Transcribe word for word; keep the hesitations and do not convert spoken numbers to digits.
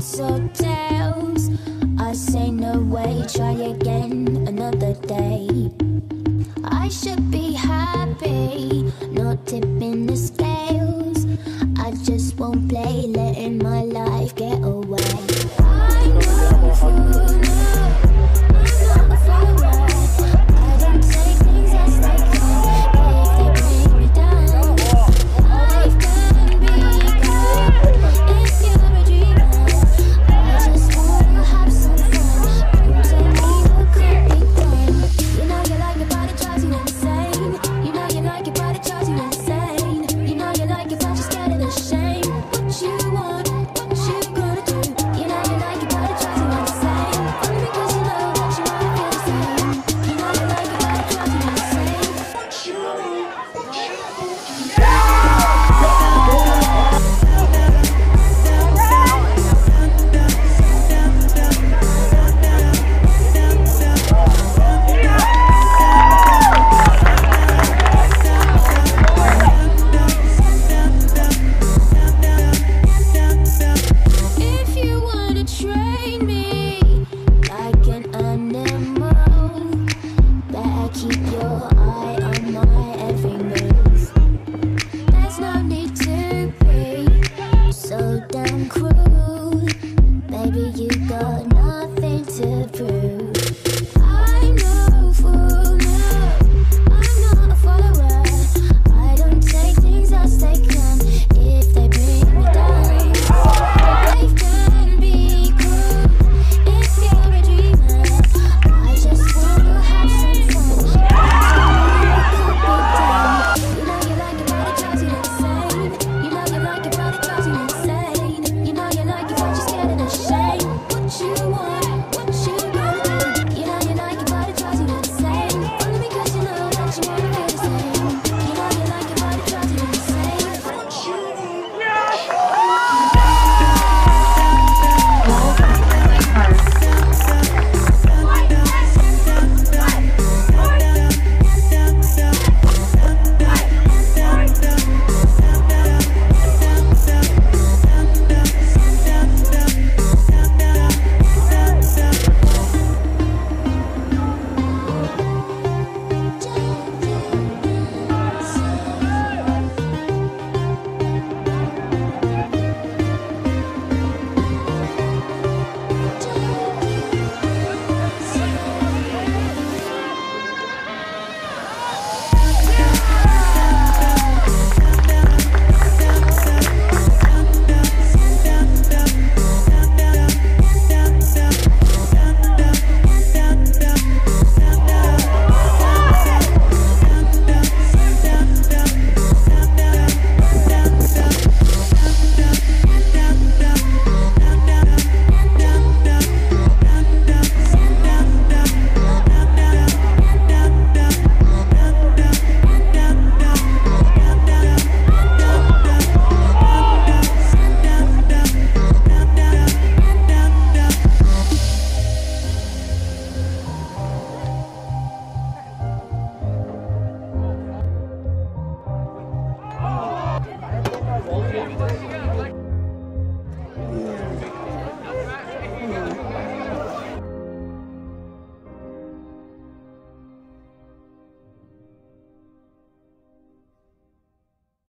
heads or tails. I say no way, try again another day. I should be happy, not tipping the scales. I just won't play, letting my life get away. I know for now I'm not a flower. I don't take things as they come. If they bring me down, life can be good if you're a dreamer. I just wanna have some fun. Don't tell me what could be done. You know you like it, but it drives you insane. You know you like it, but it drives you insane. You know you like it, but you're scared of the shame. What you want, what you gonna do? You know you like it, but it drives you insane. Only because you know that you wanna feel the same. You know you like it, but it drives you insane. What you want, what you do?